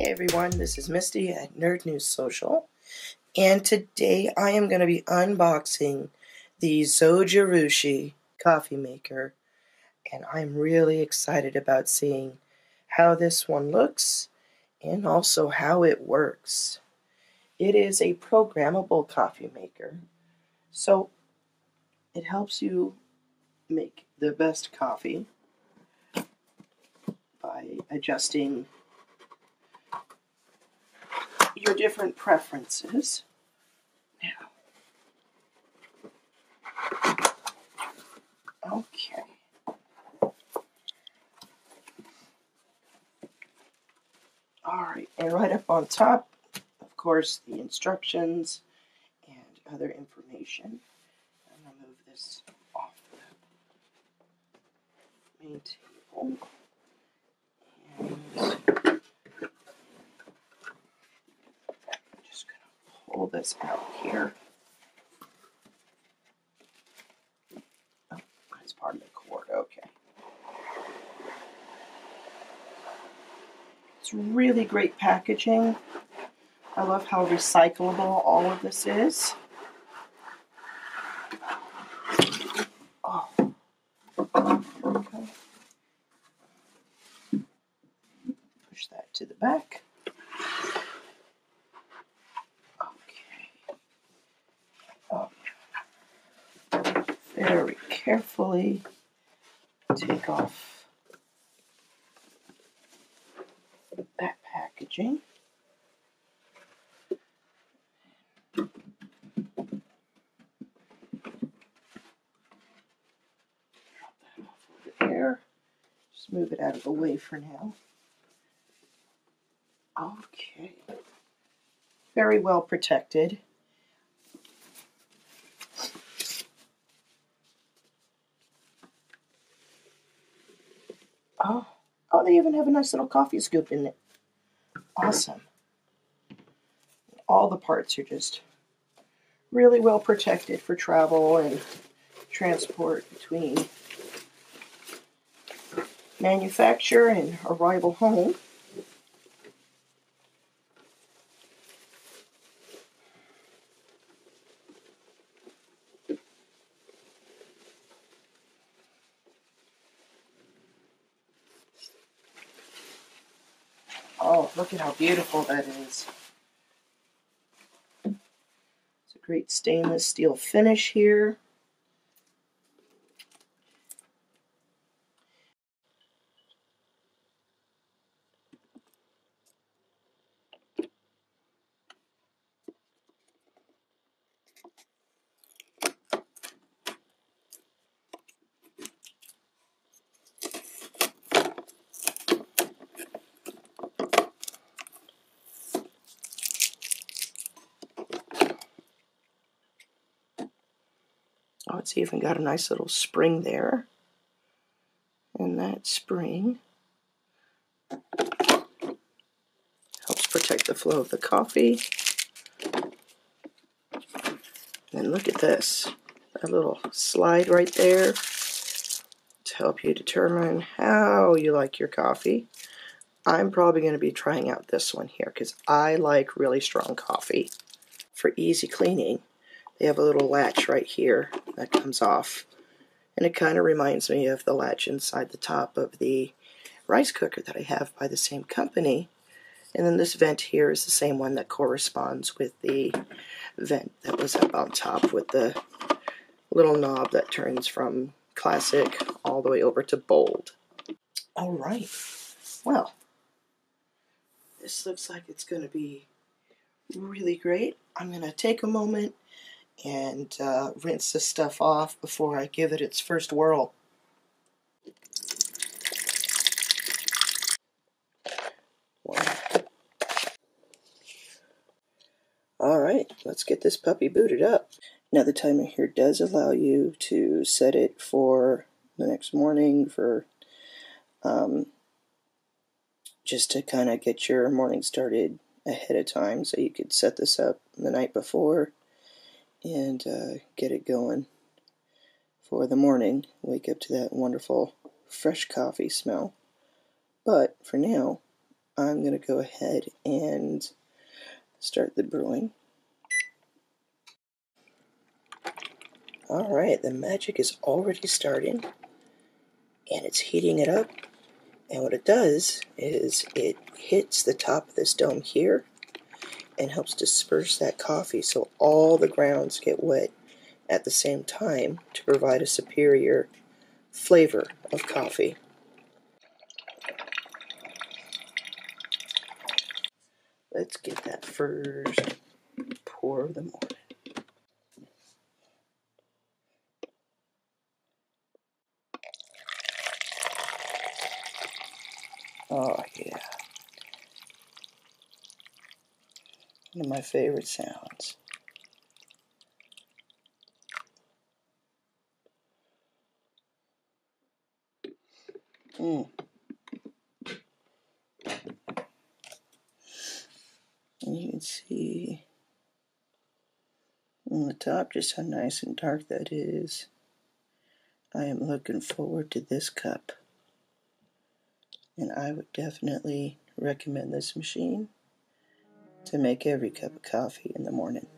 Hey everyone, this is Misty at Nerd News Social, and today I am going to be unboxing the Zojirushi coffee maker, and I'm really excited about seeing how this one looks and also how it works. It is a programmable coffee maker, so it helps you make the best coffee by adjusting your different preferences. Now, okay. Alright, and right up on top, of course, the instructions and other information. I'm going to move this off the main table. This out here. Oh, that's part of the cord. Okay. It's really great packaging. I love how recyclable all of this is. Oh. Okay. Push that to the back. Very carefully take off that packaging. Drop that off over there. Just move it out of the way for now. Okay. Very well protected. Oh, they even have a nice little coffee scoop in it. Awesome. All the parts are just really well protected for travel and transport between manufacture and arrival home. Oh, look at how beautiful that is. It's a great stainless steel finish here. Oh, it's even got a nice little spring there. And that spring helps protect the flow of the coffee. And look at this, a little slide right there to help you determine how you like your coffee. I'm probably going to be trying out this one here because I like really strong coffee. For easy cleaning, they have a little latch right here that comes off, and it kind of reminds me of the latch inside the top of the rice cooker that I have by the same company. And then this vent here is the same one that corresponds with the vent that was up on top with the little knob that turns from classic all the way over to bold. All right, well, this looks like it's going to be really great. I'm going to take a moment and rinse this stuff off before I give it its first whirl. Alright, let's get this puppy booted up. Now the timer here does allow you to set it for the next morning for just to kind of get your morning started ahead of time, so you could set this up the night before and get it going for the morning. Wake up to that wonderful fresh coffee smell. But for now, I'm going to go ahead and start the brewing. All right, the magic is already starting, and it's heating it up. And what it does is it hits the top of this dome here and helps disperse that coffee so all the grounds get wet at the same time to provide a superior flavor of coffee. Let's get that first pour of the morning. Oh yeah, one of my favorite sounds. And you can see on the top just how nice and dark that is. I am looking forward to this cup. And I would definitely recommend this machine to make every cup of coffee in the morning.